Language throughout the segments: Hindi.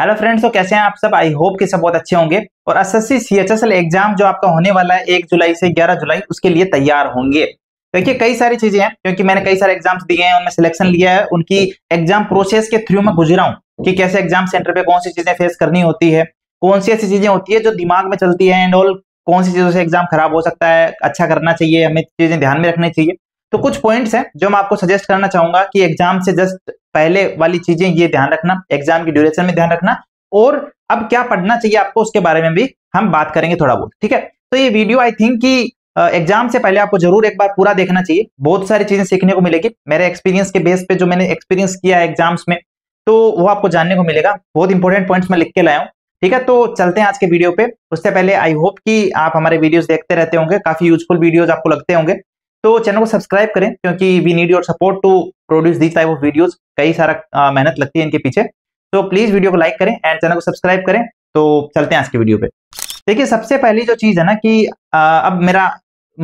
हेलो फ्रेंड्स, तो कैसे हैं आप सब। आई होप कि सब बहुत अच्छे होंगे और एसएससी सीएचएसएल एग्जाम जो आपका होने वाला है 1 जुलाई से 11 जुलाई उसके लिए तैयार होंगे। देखिए कई सारी चीजें हैं, क्योंकि मैंने कई सारे एग्जाम्स दिए हैं, उनमें सिलेक्शन लिया है, उनकी एग्जाम प्रोसेस के थ्रू मैं गुजरा हूँ कि कैसे एग्जाम सेंटर पर कौन सी चीजें फेस करनी होती है, कौन सी ऐसी चीजें होती है जो दिमाग में चलती है एंड ऑल, कौन सी चीजों से एग्जाम खराब हो सकता है, अच्छा करना चाहिए, हमें चीजें ध्यान में रखनी चाहिए। तो कुछ पॉइंट्स हैं जो मैं आपको सजेस्ट करना चाहूंगा कि एग्जाम से जस्ट पहले वाली चीजें ये ध्यान रखना, एग्जाम की ड्यूरेशन में ध्यान रखना और अब क्या पढ़ना चाहिए आपको उसके बारे में भी हम बात करेंगे थोड़ा बहुत, ठीक है। तो ये वीडियो आई थिंक कि एग्जाम से पहले आपको जरूर एक बार पूरा देखना चाहिए, बहुत सारी चीजें सीखने को मिलेगी। मेरे एक्सपीरियंस के बेस पे जो मैंने एक्सपीरियंस किया है एग्जाम्स में तो वो आपको जानने को मिलेगा। बहुत इंपॉर्टेंट पॉइंट्स मैं लिख के लाया हूँ, ठीक है। तो चलते हैं आज के वीडियो पे। उससे पहले आई होप कि आप हमारे वीडियोस देखते रहते होंगे, काफी यूजफुल वीडियोस आपको लगते होंगे, तो चैनल को सब्सक्राइब करें क्योंकि we need your support to produce this type of videos. कई सारा मेहनत लगती है इनके पीछे, तो प्लीज वीडियो को लाइक करें एंड चैनल को सब्सक्राइब करें। तो चलते हैं आज के वीडियो पे। देखिए सबसे पहली जो चीज है ना कि अब मेरा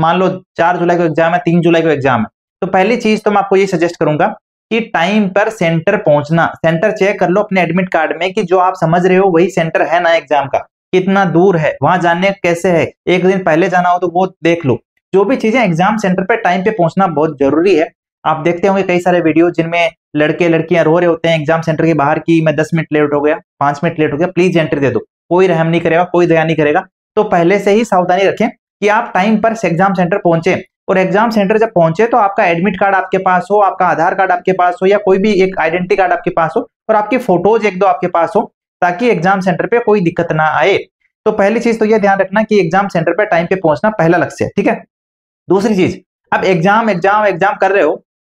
मान लो 4 जुलाई को एग्जाम है, 3 जुलाई को एग्जाम है, तो पहली चीज तो मैं आपको ये सजेस्ट करूंगा कि टाइम पर सेंटर पहुंचना, सेंटर चेक कर लो अपने एडमिट कार्ड में कि जो आप समझ रहे हो वही सेंटर है ना एग्जाम का, कितना दूर है, वहां जाने कैसे है, एक दिन पहले जाना हो तो वो देख लो। जो भी चीजें एग्जाम सेंटर पर टाइम पे पहुंचना बहुत जरूरी है। आप देखते होंगे कई सारे वीडियो जिनमें लड़के लड़कियां रो रहे होते हैं एग्जाम सेंटर के बाहर कि मैं 10 मिनट लेट हो गया, 5 मिनट लेट हो गया, प्लीज एंट्री दे दो, कोई रहम नहीं करेगा, कोई दया नहीं करेगा। तो पहले से ही सावधानी रखें कि आप टाइम पर एग्जाम सेंटर पहुंचे और एग्जाम सेंटर जब पहुंचे तो आपका एडमिट कार्ड आपके पास हो, आपका आधार कार्ड आपके पास हो या कोई भी एक आइडेंटिटी कार्ड आपके पास हो और आपकी फोटोज 1-2 आपके पास हो, ताकि एग्जाम सेंटर पे कोई दिक्कत ना आए। तो पहली चीज तो यह ध्यान रखना कि एग्जाम सेंटर पे टाइम पे पहुंचना पहला लक्ष्य है, ठीक है। दूसरी चीज, अब एग्जाम एग्जाम एग्जाम कर रहे हो,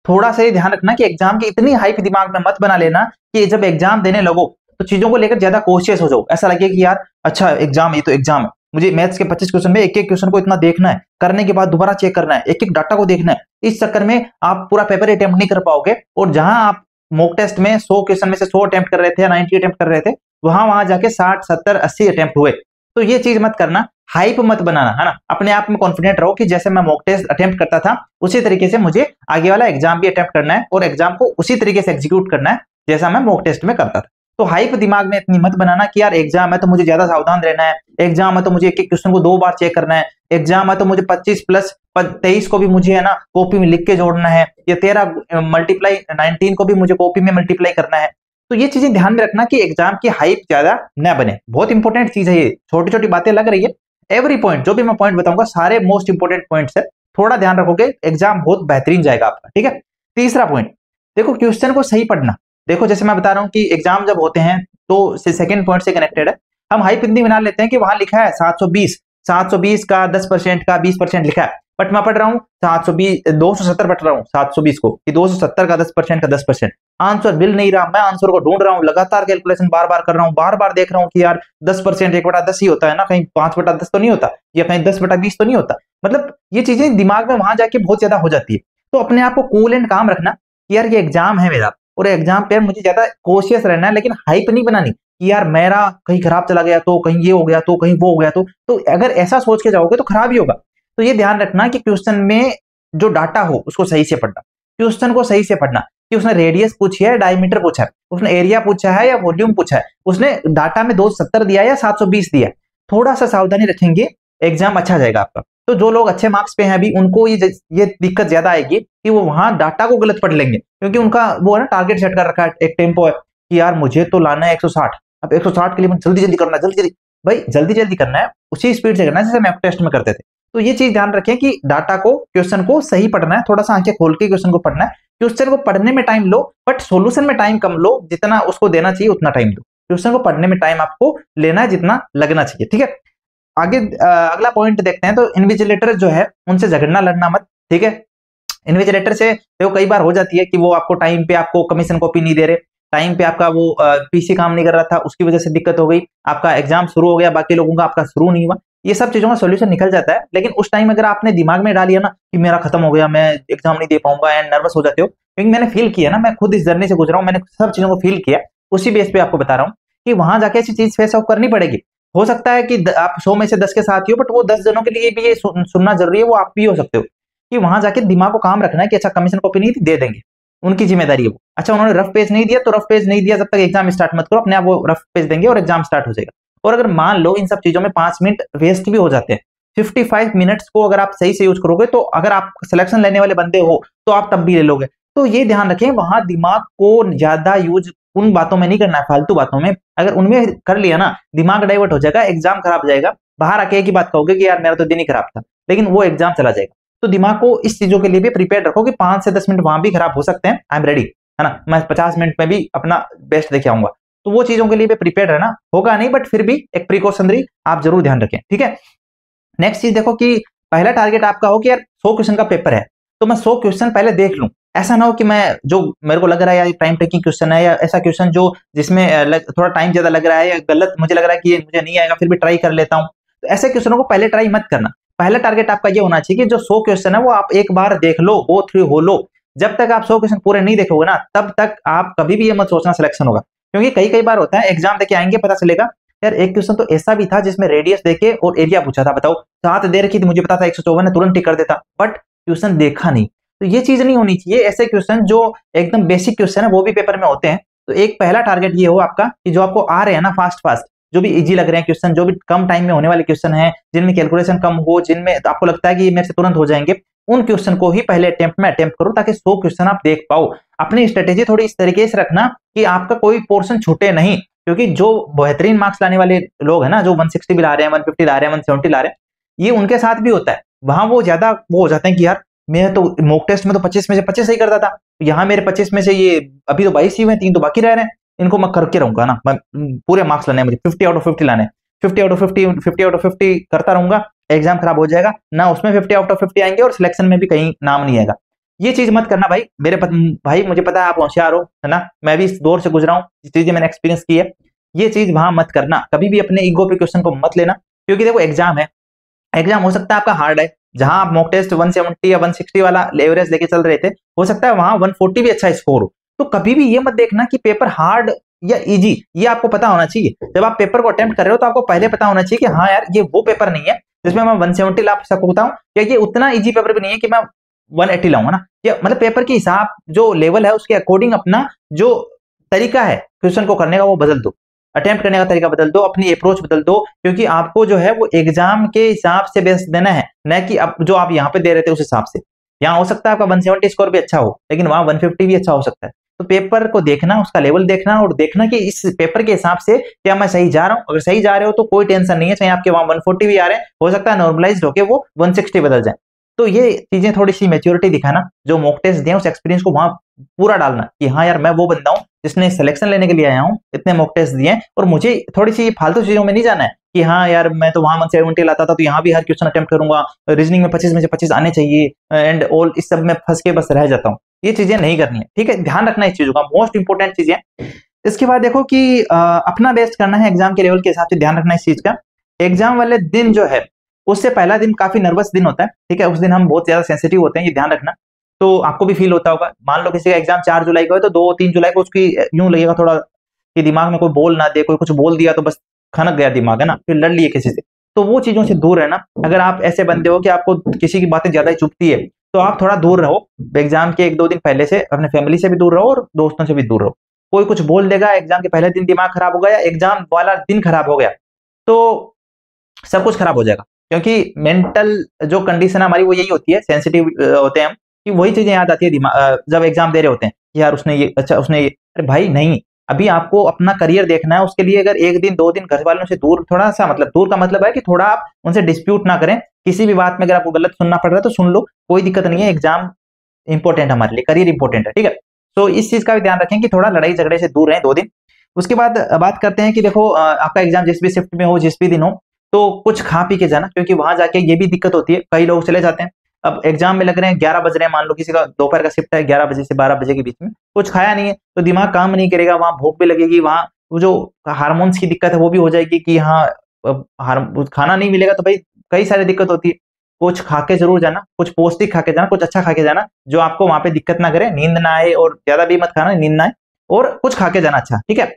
थोड़ा सा ये ध्यान रखना कि एग्जाम की इतनी हाइप दिमाग में मत बना लेना कि जब एग्जाम देने लगो तो चीजों को लेकर ज्यादा कॉशियस हो जाओ, ऐसा लगे कि यार अच्छा एग्जाम, ये तो एग्जाम है, मुझे मैथ्स के 25 क्वेश्चन में एक एक क्वेश्चन को इतना देखना है, करने के बाद दोबारा चेक करना है, एक एक डाटा को देखना है। इस चक्कर में आप पूरा पेपर अटेम्प्ट नहीं कर पाओगे और जहां आप मॉक टेस्ट में 100 क्वेश्चन में से 100 अटेम्प्ट कर रहे थे या 90 अटेम्प्ट कर रहे थे, वहां जाके 60, 70, 80 अटेम्प्ट हुए। तो ये चीज मत करना, हाइप मत बनाना, है ना। अपने आप में कॉन्फिडेंट रहो कि जैसे मैं मॉक टेस्ट अटेम्प्ट करता था उसी तरीके से मुझे आगे वाला एग्जाम भी अटेम्प्ट करना है और एग्जाम को उसी तरीके से एग्जीक्यूट करना है जैसा मैं मॉक टेस्ट में करता था। तो हाइप दिमाग में इतनी मत बनाना कि यार एग्जाम है तो मुझे ज्यादा सावधान रहना है, एग्जाम है तो मुझे एक एक क्वेश्चन को 2 बार चेक करना है, एग्जाम है तो मुझे 25 + 23 को भी मुझे, है ना, कॉपी में लिख के जोड़ना है, या 13 × 19 को भी मुझे कॉपी में मल्टीप्लाई करना है। तो ये चीजें ध्यान में रखना कि एग्जाम की हाइप ज्यादा न बने। बहुत इंपॉर्टेंट चीज है ये, छोटी छोटी बातें लग रही है, एवरी पॉइंट जो भी मैं पॉइंट बताऊंगा सारे मोस्ट इंपोर्टेंट पॉइंट्स है, थोड़ा ध्यान रखोगे एग्जाम बहुत बेहतरीन जाएगा आपका, ठीक है। तीसरा पॉइंट, देखो क्वेश्चन को सही पढ़ना। देखो जैसे मैं बता रहा हूँ कि एग्जाम जब होते हैं तो सेकंड पॉइंट से कनेक्टेड है, हम हाइप इतनी बना लेते हैं कि वहां लिखा है 720 का 10% का 20% लिखा है, बट मैं पढ़ रहा हूँ 720 270 पढ़ रहा हूँ 720 को कि 270 का 10% का 10%, आंसर मिल नहीं रहा, मैं आंसर को ढूंढ रहा हूँ, लगातार कैलकुलेशन बार-बार कर रहा हूँ, बार-बार देख रहा हूँ कि यार 10% 1/10 ही होता है ना, कहीं 5/10 तो नहीं होता या कहीं 10/20 तो नहीं होता। मतलब ये चीजें दिमाग में वहां जाके बहुत ज्यादा हो जाती है। तो अपने आप को कूल एंड काम रखना कि यार ये एग्जाम है मेरा और एग्जाम पे मुझे ज्यादा कॉशियस रहना है, लेकिन हाइप नहीं बनानी कि यार मेरा कहीं खराब चला गया तो, कहीं ये हो गया तो, कहीं वो हो गया तो अगर ऐसा सोच के जाओगे तो खराब ही होगा। तो ये ध्यान रखना कि क्वेश्चन में जो डाटा हो उसको सही से पढ़ना, क्वेश्चन को सही से पढ़ना कि उसने रेडियस पूछी है, डायमीटर पूछा है, उसने एरिया पूछा है या वॉल्यूम पूछा है, उसने डाटा में 270 दिया या 720 दिया, थोड़ा सा सावधानी रखेंगे एग्जाम अच्छा जाएगा आपका। तो जो लोग अच्छे मार्क्स पे हैं अभी उनको ये दिक्कत ज्यादा आएगी कि वो वहां डाटा को गलत पढ़ लेंगे, क्योंकि उनका वो है ना टारगेट सेट कर रखा है, एक टेम्पो है कि यार मुझे तो लाना है 160, अब 160 के लिए मुझे जल्दी जल्दी करना है, उसी स्पीड से करना है जैसे मॉक टेस्ट में करते थे। तो ये चीज ध्यान रखें कि डाटा को, क्वेश्चन को सही पढ़ना है, थोड़ा सा आंखें खोल के क्वेश्चन को पढ़ना है। क्वेश्चन को पढ़ने में टाइम लो बट सोल्यूशन में टाइम कम लो, जितना उसको देना चाहिए उतना टाइम दो, क्वेश्चन को पढ़ने में टाइम आपको लेना है जितना लगना चाहिए, ठीक है। आगे अगला पॉइंट देखते हैं, तो इन्विजिलेटर जो है उनसे झगड़ना लड़ना मत, ठीक है। इन्विजिलेटर से देखो कई बार हो जाती है कि वो आपको टाइम पे आपको कमीशन कॉपी नहीं दे रहे, टाइम पे आपका वो पीसी काम नहीं कर रहा था, उसकी वजह से दिक्कत हो गई, आपका एग्जाम शुरू हो गया, बाकी लोगों का आपका शुरू नहीं हुआ, ये सब चीजों का सोल्यूशन निकल जाता है। लेकिन उस टाइम अगर आपने दिमाग में डालिया ना कि मेरा खत्म हो गया, मैं एग्जाम नहीं दे पाऊंगा एंड नर्वस हो जाते हो, क्योंकि मैंने फील किया ना, मैं खुद इस जर्नी से गुजरा हूँ, मैंने सब चीजों को फील किया, उसी बेस पे आपको बता रहा हूँ कि वहां जाके ऐसी चीज फेस ऑफ करनी पड़ेगी। हो सकता है कि आप 100 में से 10 के साथ ही हो बट वो 10 जनों के लिए भी ये सुनना जरूरी है, वो आप भी हो सकते हो कि वहां जाके दिमाग को काम रखना है कि अच्छा कमीशन कॉपी नहीं थी, दे देंगे, उनकी जिम्मेदारी है वो। अच्छा उन्होंने रफ पेज नहीं दिया तो रफ पेज नहीं दिया, जब तक एग्जाम स्टार्ट मत करो, अपने आप वो रफ पेज देंगे और एग्जाम स्टार्ट हो जाएगा। और अगर मान लो इन सब चीजों में 5 मिनट वेस्ट भी हो जाते हैं, 55 मिनट्स को अगर आप सही से यूज करोगे तो अगर आप सिलेक्शन लेने वाले बंदे हो तो आप तब भी ले लोगे। तो ये ध्यान रखें, वहां दिमाग को ज्यादा यूज उन बातों में नहीं करना है, फालतू बातों में। अगर उनमें कर लिया ना, दिमाग डाइवर्ट हो जाएगा, एग्जाम खराब हो जाएगा, बाहर आके एक ही बात कहोगे कि यार मेरा तो दिन ही खराब था, लेकिन वो एग्जाम चला जाएगा। तो दिमाग को इस चीजों के लिए भी प्रिपेयर रखो कि 5 से 10 मिनट वहां भी खराब हो सकते हैं, आई एम रेडी, है ना, मैं 50 मिनट में भी अपना बेस्ट देके आऊंगा। तो वो चीजों के लिए भी प्रिपेयर रहना होगा, नहीं बट फिर भी एक प्रिकॉशनरी आप जरूर ध्यान रखें, ठीक है। नेक्स्ट चीज देखो कि पहला टारगेट आपका हो कि यार 100 क्वेश्चन का पेपर है तो मैं 100 क्वेश्चन पहले देख लूं। ऐसा ना हो कि मैं जो मेरे को लग रहा है यार टाइम टेकिंग क्वेश्चन है, या ऐसा क्वेश्चन जो जिसमें थोड़ा टाइम ज्यादा लग रहा है, या गलत मुझे लग रहा है कि ये मुझे नहीं आएगा फिर भी ट्राई कर लेता हूं, तो ऐसे क्वेश्चनों को पहले ट्राई मत करना। पहला टारगेट आपका ये होना चाहिए कि जो 100 क्वेश्चन है वो आप एक बार देख लो, गो थ्रू हो लो। जब तक आप 100 क्वेश्चन पूरे नहीं देखोगे ना, तब तक आप कभी भी ये मत सोचना सिलेक्शन होगा, क्योंकि कई बार होता है एग्जाम देके आएंगे, पता चलेगा यार एक क्वेश्चन तो ऐसा भी था जिसमें रेडियस देके और एरिया पूछा था, बताओ 7 दे रखी थी, मुझे पता था 154 है, तुरंत टिक कर देता, बट क्वेश्चन देखा नहीं। तो ये चीज नहीं होनी चाहिए, ऐसे क्वेश्चन जो एकदम बेसिक क्वेश्चन है वो भी पेपर में होते हैं। तो एक पहला टारगेट ये हो आपका कि जो आपको आ रहे हैं ना फास्ट, जो भी इजी लग रहे हैं क्वेश्चन, जो भी कम टाइम में होने वाले क्वेश्चन है, जिनमें कैलकुलेशन कम हो, जिनमें तो आपको लगता है कि ये मेरे से तुरंत हो जाएंगे, उन क्वेश्चन को ही पहले अटेम्प्ट करो, ताकि 100 क्वेश्चन आप देख पाओ। अपनी स्ट्रेटेजी थोड़ी इस तरीके से रखना कि आपका कोई पोर्शन छूटे नहीं, क्योंकि जो बेहतरीन मार्क्स लाने वाले लोग हैं ना, जो 160 भी ला रहे हैं, 150 ला रहे हैं, 170 ला रहे हैं, ये उनके साथ भी होता है। वहां वो ज्यादा वो हो जाते हैं कि यार मैं तो मॉक टेस्ट में तो 25 में से 25 सही करता था, यहाँ मेरे 25 में से ये अभी तो 22 ही हुए, 3 तो बाकी रह रहे हैं, इनको मैं करके रहूंगा ना, मैं पूरे मार्क्स लाने हैं, मुझे 50 आउट ऑफ 50 लाने हैं, 50 आउट ऑफ 50 करता रहूंगा, एग्जाम खराब हो जाएगा ना, उसमें 50 आउट ऑफ 50 आएंगे और सिलेक्शन में भी कहीं नाम नहीं आएगा। ये चीज मत करना भाई, भाई मुझे पता है आप होशियार हो, है ना, मैं भी इस दौर से गुजरा हूँ, ये चीजें मैंने एक्सपीरियंस की है, ये चीज वहां मत करना। कभी भी अपने ईगो पे क्वेश्चन को मत लेना, क्योंकि देखो एग्जाम है, एग्जाम हो सकता है आपका हार्ड है, जहां आप मॉक टेस्ट 170 या 160 वाला एवरेज लेके चल रहे थे, हो सकता है वहां 140 भी अच्छा स्कोर हो। तो कभी भी ये मत देखना कि पेपर हार्ड या इजी, ये आपको पता होना चाहिए। जब आप पेपर को अटेम्प्ट कर रहे हो तो आपको पहले पता होना चाहिए कि हाँ यार ये वो पेपर नहीं है जिसमें मैं 170 ला सकता हूँ, या ये उतना इजी पेपर भी नहीं है कि मैं 180 लाऊंगा ना, या मतलब पेपर के हिसाब जो लेवल है उसके अकॉर्डिंग अपना जो तरीका है क्वेश्चन को करने का वो बदल दो, अटेम्प्ट करने का तरीका बदल दो, अपनी अप्रोच बदल दो, क्योंकि आपको जो है वो एग्जाम के हिसाब से बेस्ट देना है, न कि अब जो आप यहाँ पे दे रहे थे उस हिसाब से। यहाँ हो सकता है आपका 170 स्कोर भी अच्छा हो, लेकिन वहाँ 150 भी अच्छा हो सकता है। तो पेपर को देखना, उसका लेवल देखना, और देखना कि इस पेपर के हिसाब से क्या मैं सही जा रहा हूँ। अगर सही जा रहे हो तो कोई टेंशन नहीं है, चाहे आपके वहाँ 140 भी आ रहे हैं, हो सकता है नॉर्मलाइज होकर वो 160 बदल जाए। तो ये चीजें थोड़ी सी मैच्योरिटी दिखाना, जो मॉक टेस्ट दिया उस एक्सपीरियंस को वहां पूरा डालना कि हाँ यार मैं वो बंदा हूँ जिसने सिलेक्शन लेने के लिए आया हूँ, इतने मॉक टेस्ट दिए हैं, और मुझे थोड़ी सी फालतू चीजों में नहीं जाना है कि हाँ यार मैं तो वहां 170 लाता था तो यहाँ भी हर क्वेश्चन अटेम्प्ट करूंगा, रीजनिंग में 25 में से 25 आने चाहिए एंड ऑल, इस सब में फंस के बस रह जाता हूँ। ये चीजें नहीं करनी है, ठीक है, ध्यान रखना इस चीजों का, मोस्ट इंपोर्टेंट चीज है। इसके बाद देखो कि अपना बेस्ट करना है, एग्जाम के लेवल के हिसाब से ध्यान रखना इस चीज का। एग्जाम वाले दिन जो है उससे पहला दिन काफी नर्वस दिन होता है, ठीक है, उस दिन हम बहुत ज्यादा सेंसिटिव होते हैं, ये ध्यान रखना। तो आपको भी फील होता होगा, मान लो किसी का एग्जाम 4 जुलाई को है तो 2-3 जुलाई को उसकी यूं लगेगा थोड़ा कि दिमाग में कोई बोल ना दे, कोई कुछ बोल दिया तो बस खनक गया दिमाग, है ना, फिर लड़ लिए किसी से। तो वो चीजों से दूर रहना। अगर आप ऐसे बंदे हो कि आपको किसी की बातें ज्यादा ही चुभती है तो आप थोड़ा दूर रहो, एग्जाम के 1-2 दिन पहले से अपने फैमिली से भी दूर रहो और दोस्तों से भी दूर रहो। कोई कुछ बोल देगा, एग्जाम के पहले दिन दिमाग खराब हो गया, एग्जाम वाला दिन खराब हो गया तो सब कुछ खराब हो जाएगा, क्योंकि मेंटल जो कंडीशन हमारी वो यही होती है, सेंसिटिव होते हैं हम, कि वही चीजें याद आती है दिमाग जब एग्जाम दे रहे होते हैं कि यार उसने ये अच्छा, उसने ये, अरे भाई नहीं, अभी आपको अपना करियर देखना है। उसके लिए अगर 1-2 दिन घर वालों से दूर, थोड़ा सा मतलब दूर का मतलब है कि थोड़ा आप उनसे डिस्प्यूट ना करें किसी भी बात में। अगर आपको गलत सुनना पड़ रहा है तो सुन लो, कोई दिक्कत नहीं है, एग्जाम इंपॉर्टेंट हमारे लिए, करियर इंपॉर्टेंट है, ठीक है। तो इस चीज का भी ध्यान रखें कि थोड़ा लड़ाई झगड़े से दूर रहें 2 दिन। उसके बाद बात करते हैं कि देखो आपका एग्जाम जिस भी शिफ्ट में हो, जिस भी दिन हो, तो कुछ खा पी के जाना, क्योंकि वहां जाके ये भी दिक्कत होती है, कई लोग चले जाते हैं। अब एग्जाम में लग रहे हैं 11 बज रहे हैं, मान लो किसी का दोपहर का शिफ्ट है 11 बजे से 12 बजे के बीच में, कुछ खाया नहीं है तो दिमाग काम नहीं करेगा, वहां भूख भी लगेगी, वहां वो जो हार्मोन्स की दिक्कत है वो भी हो जाएगी कि हाँ खाना नहीं मिलेगा, तो भाई कई सारी दिक्कत होती है। कुछ खा के जरूर जाना, कुछ पौष्टिक खा के जाना, कुछ अच्छा खा के जाना जो आपको वहां पे दिक्कत ना करे, नींद ना आए, और ज्यादा भी मत खाना, नींद ना आए, और कुछ खा के जाना अच्छा, ठीक है।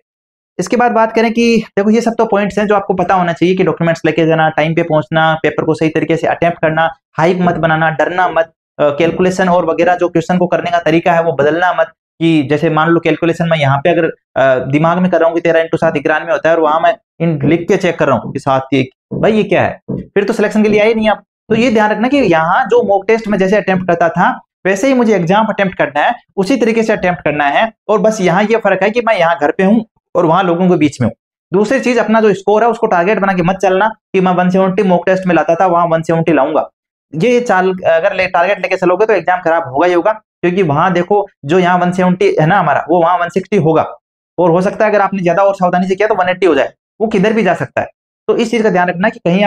इसके बाद बात करें कि देखो ये सब तो पॉइंट्स हैं जो आपको पता होना चाहिए कि डॉक्यूमेंट्स लेके जाना, टाइम पे पहुंचना, पेपर को सही तरीके से अटेम्प्ट करना, हाइप मत बनाना, डरना मत, कैलकुलेशन और वगैरह जो क्वेश्चन को करने का तरीका है वो बदलना मत, कि जैसे मान लो कैलकुलेशन मैं यहाँ पे अगर दिमाग में कर रहा हूँ कि 13 × 7 = 91 होता है और वहां मैं इन लिख के चेक कर रहा हूँ कि 7 भाई ये क्या है, फिर तो सिलेक्शन के लिए आए नहीं आप। तो ये ध्यान रखना कि यहाँ जो मॉक टेस्ट में जैसे अटेम्प्ट करता था वैसे ही मुझे एग्जाम अटेम्प्ट करना है, उसी तरीके से अटेम्प्ट करना है। और बस यहाँ ये फर्क है कि मैं यहाँ घर पे हूँ और वहाँ लोगों के बीच में हूँ। दूसरी चीज, अपना जो स्कोर है उसको टारगेट बना के मत चलना कि मैं 170 मॉक टेस्ट में लाता था वहाँ 170 लाऊंगा। ये चाल अगर टारगेट लेके चलोगे तो एग्जाम खराब होगा ही होगा, क्योंकि वहाँ देखो जो यहाँ 170 है ना हमारा, वो वहाँ 160 होगा और हो सकता है अगर आपने ज्यादा और सावधानी से किया तो 180 हो जाए, वो किधर भी जा सकता है। तो इस चीज का ध्यान रखना कि कहीं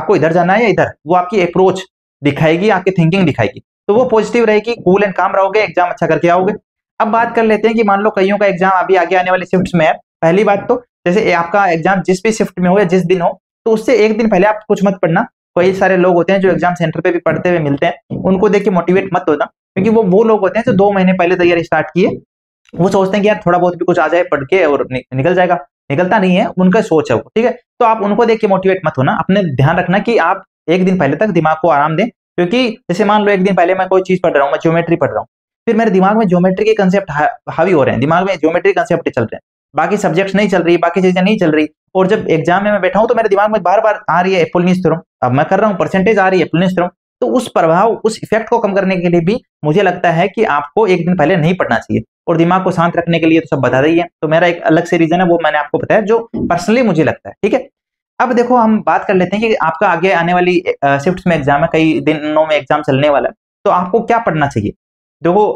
आपको इधर जाना है या इधर, वो आपकी अप्रोच दिखाएगी, आपकी थिंकिंग दिखाएगी। तो वो पॉजिटिव रहेगी, कूल एंड काम रहोगे, एग्जाम अच्छा करके आओगे। अब बात कर लेते हैं कि मान लो कईयों का एग्जाम अभी आगे आने वाले शिफ्ट में है। पहली बात तो जैसे आपका एग्जाम जिस भी शिफ्ट में हो या जिस दिन हो तो उससे एक दिन पहले आप कुछ मत पढ़ना। कई सारे लोग होते हैं जो एग्जाम सेंटर पे भी पढ़ते हुए मिलते हैं, उनको देख के मोटिवेट मत होना, क्योंकि वो लोग होते हैं जो 2 महीने पहले तैयारी स्टार्ट किए, वो सोचते हैं कि यार थोड़ा बहुत भी कुछ आ जाए पढ़ के और निकल जाएगा, निकलता नहीं है, उनका सोच है वो, ठीक है। तो आप उनको देख के मोटिवेट मत होना, अपने ध्यान रखना कि आप एक दिन पहले तक दिमाग को आराम दें। क्योंकि जैसे मान लो एक दिन पहले मैं कोई चीज पढ़ रहा हूँ, मैं ज्योमेट्री पढ़ रहा हूँ, फिर मेरे दिमाग में ज्योमेट्री के कंसेप्ट हावी हो रहे हैं, दिमाग में ज्योमेट्री कंसेप्ट चल रहे हैं, बाकी सब्जेक्ट्स नहीं चल रही, बाकी चीजें नहीं चल रही। और जब एग्जाम में मैं बैठा हूँ तो मेरे दिमाग में बार बार आ रही है एपोलिनियस थ्योरम, अब मैं कर रहा हूँ, परसेंटेज आ रही है एपोलिनियस थ्योरम। तो उस प्रभाव, उस इफेक्ट को कम करने के लिए भी मुझे लगता है कि आपको एक दिन पहले नहीं पढ़ना चाहिए। और दिमाग को शांत रखने के लिए तो सब बता रही है, तो मेरा एक अलग से रीजन है, वो मैंने आपको बताया जो पर्सनली मुझे लगता है, ठीक है। अब देखो हम बात कर लेते हैं कि आपका आगे आने वाली शिफ्ट में एग्जाम है, कई दिनों में एग्जाम चलने वाला है, तो आपको क्या पढ़ना चाहिए। देखो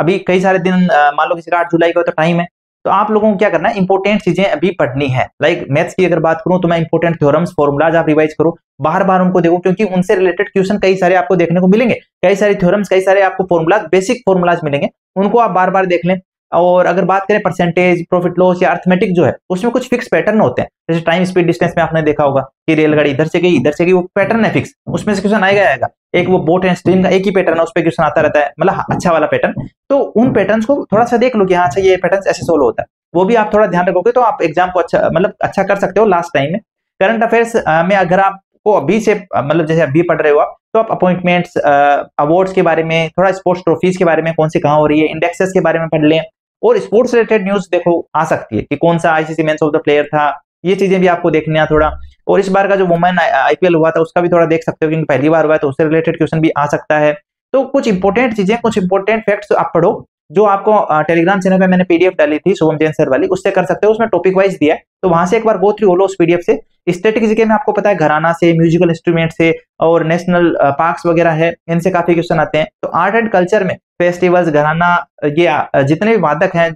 अभी कई सारे दिन, मान लो किसी का 8 जुलाई का तो टाइम है, तो आप लोगों को क्या करना है, इंपॉर्टेंट चीजें अभी पढ़नी है। लाइक मैथ्स की अगर बात करूं तो मैं इंपॉर्टेंट थ्योरम्स, फॉर्मूलाज आप रिवाइज करो, बार बार उनको देखो, क्योंकि उनसे रिलेटेड क्वेश्चन कई सारे आपको देखने को मिलेंगे, कई सारे थ्योरम्स, कई सारे आपको फॉर्मूलाज, बेसिक फॉर्मूलाज मिलेंगे, उनको आप बार बार देख लें। और अगर बात करें परसेंटेज, प्रॉफिट लॉस या अर्थमेटिक जो है, उसमें कुछ फिक्स पैटर्न होते हैं, जैसे टाइम स्पीड डिस्टेंस में आपने देखा होगा कि रेलगाड़ी इधर से गई इधर से गई, वो पैटर्न है फिक्स, उसमें से क्वेश्चन आएगा आएगा। एक वो बोट एंड स्ट्रीम का एक ही पैटर्न है, उस पर क्वेश्चन आता रहता है, मतलब अच्छा वाला पैटर्न। तो उन पैटर्न्स को थोड़ा सा देख लो कि हाँ अच्छा ये पैटर्न ऐसे सोल्व होता है, वो भी आप थोड़ा ध्यान रखोगे तो आप एग्जाम को अच्छा, मतलब अच्छा कर सकते हो। लास्ट टाइम में करंट अफेयर्स में अगर आपको अभी से, मतलब जैसे अभी पढ़ रहे हो आप, तो आप अपॉइंटमेंट्स, अवार्ड्स के बारे में थोड़ा, स्पोर्ट्स ट्रॉफीज के बारे में कौन से कहाँ हो रही है, इंडेक्सेस के बारे में पढ़ लें। और स्पोर्ट्स रिलेटेड न्यूज देखो आ सकती है कि कौन सा ICC men's of the player था, ये चीजें भी आपको देखना है थोड़ा। और इस बार का जो वुमेन आईपीएल हुआ था उसका भी थोड़ा देख सकते हो, क्योंकि पहली बार हुआ है तो उससे रिलेटेड क्वेश्चन भी आ सकता है। तो कुछ इंपॉर्टेंट चीजें, कुछ इंपॉर्टेंट फैक्ट्स आप पढ़ो, जो आपको टेलीग्राम चैनल पे मैंने पीडीएफ डाली थी शुभम जैन सर वाली, उससे कर सकते हो, उसमें टॉपिक वाइज दिया है, तो वहां से एक बार गो थ्रू हो लो उस पीडीएफ से। स्टैटिस्टिक्स के में आपको पता है घराना से, म्यूजिकल इंस्ट्रूमेंट से और नेशनल पार्क्स वगैरह है, इनसे काफी क्वेश्चन आते हैं। तो आर्ट एंड कल्चर में फेस्टिवल्स, घराना, ये जितने भी वादक हैं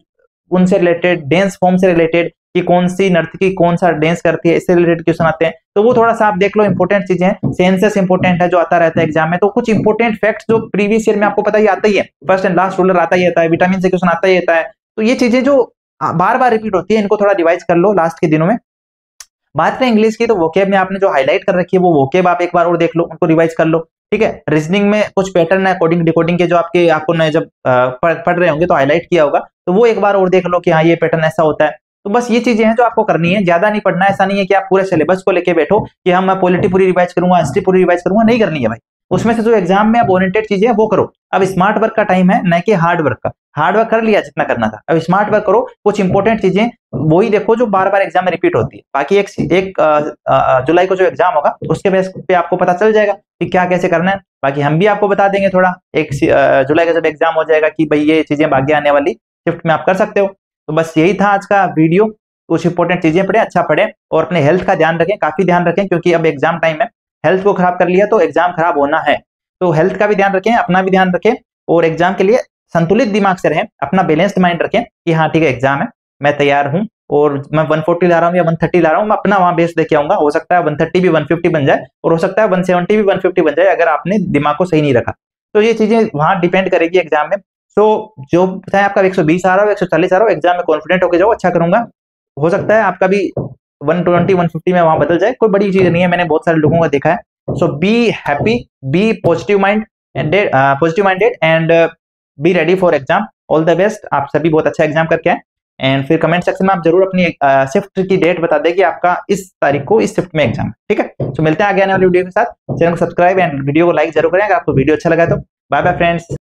उनसे रिलेटेड, डांस फॉर्म से रिलेटेड कि कौन सी नर्तकी कौन सा डांस करती है, इससे रिलेटेड क्वेश्चन आते हैं, तो वो थोड़ा सा आप देख लो। इंपॉर्टेंट चीजें हैं, सेंसस इंपॉर्टेंट है जो आता रहता है एग्जाम में, तो कुछ इंपॉर्टेंट फैक्ट्स जो प्रीवियस ईयर में आपको पता ही आता ही है, फर्स्ट एंड लास्ट रूलर आता ही रहता है, विटामिन से क्वेश्चन आता ही रहता है। तो ये चीजें जो बार बार रिपीट होती है, इनको थोड़ा रिवाइज कर लो लास्ट के दिनों में। बात करें इंग्लिश की, तो वोकैब में आपने जो हाईलाइट कर रखी है वो वोकैब आप एक बार और देख लो, उनको रिवाइज कर लो, ठीक है। रीजनिंग में कुछ पैटर्न है कोडिंग डिकोडिंग के, जो आपके आपको नए जब पढ़ रहे होंगे तो हाईलाइट किया होगा, तो वो एक बार और देख लो कि हाँ ये पैटर्न ऐसा होता है। तो बस ये चीजें हैं जो आपको करनी है, ज्यादा नहीं पढ़ना। ऐसा नहीं है कि आप पूरे सिलेबस को लेके बैठो कि हम मैं पॉलिटी पूरी रिवाइज करूंगा, हिस्ट्री पूरी रिवाइज करूंगा, नहीं करनी है भाई। उसमें से जो एग्जाम में अब ओरिएंटेड चीजें वो करो। अब स्मार्ट वर्क का टाइम है, न कि हार्ड वर्क का। हार्ड वर्क कर लिया जितना करना था, अब स्मार्ट वर्क करो। कुछ इंपॉर्टेंट चीजें वही देखो जो बार बार एग्जाम में रिपीट होती है। बाकी 1 जुलाई को जो एग्जाम होगा उसके बेस पे आपको पता चल जाएगा कि क्या कैसे करना है। बाकी हम भी आपको बता देंगे थोड़ा 1 जुलाई का जब एग्जाम हो जाएगा कि भाई ये चीजें बाकी आने वाली शिफ्ट में आप कर सकते हो। तो बस यही था आज का वीडियो। कुछ इंपॉर्टेंट चीजें पढ़ें, अच्छा पढ़ें और अपने हेल्थ का ध्यान रखें, काफी ध्यान रखें, क्योंकि अब एग्जाम टाइम है। हेल्थ को खराब कर लिया तो एग्जाम खराब होना है, तो हेल्थ का भी ध्यान रखें, अपना भी ध्यान रखें और एग्जाम के लिए संतुलित दिमाग से रहें, अपना बैलेंस्ड माइंड रखें कि हाँ ठीक है एग्जाम है, मैं तैयार हूँ और मैं 140 ला रहा हूँ या 130 ला रहा हूँ, मैं अपना वहाँ बेस देके आऊंगा। हो सकता है 130 भी 150 बन जाए और हो सकता है 170 भी 150 बन जाए, अगर आपने दिमाग को सही नहीं रखा। तो ये चीजें वहाँ डिपेंड करेगी एग्जाम में। तो जो चाहे आपका 120 आ रहा हो, 140 आ रहा हो, एग्जाम में कॉन्फिडेंट होकर जाओ, अच्छा करूंगा। हो सकता है आपका भी 120 150 में वहां बदल जाए, कोई बड़ी चीज नहीं है, मैंने बहुत सारे लोगों का देखा है। So be happy, be positive minded and be ready for exam. All the best, आप सभी बहुत अच्छा एग्जाम करके आए। एंड फिर कमेंट सेक्शन में आप जरूर अपनी शिफ्ट की डेट बता दें कि आपका इस तारीख को इस शिफ्ट में एग्जाम है, ठीक है। तो मिलते हैं आगे आने वाली वीडियो के साथ। चैनल को सब्सक्राइब एंड वीडियो को लाइक जरूर करें अगर आपको वीडियो अच्छा लगा तो। Bye bye friends.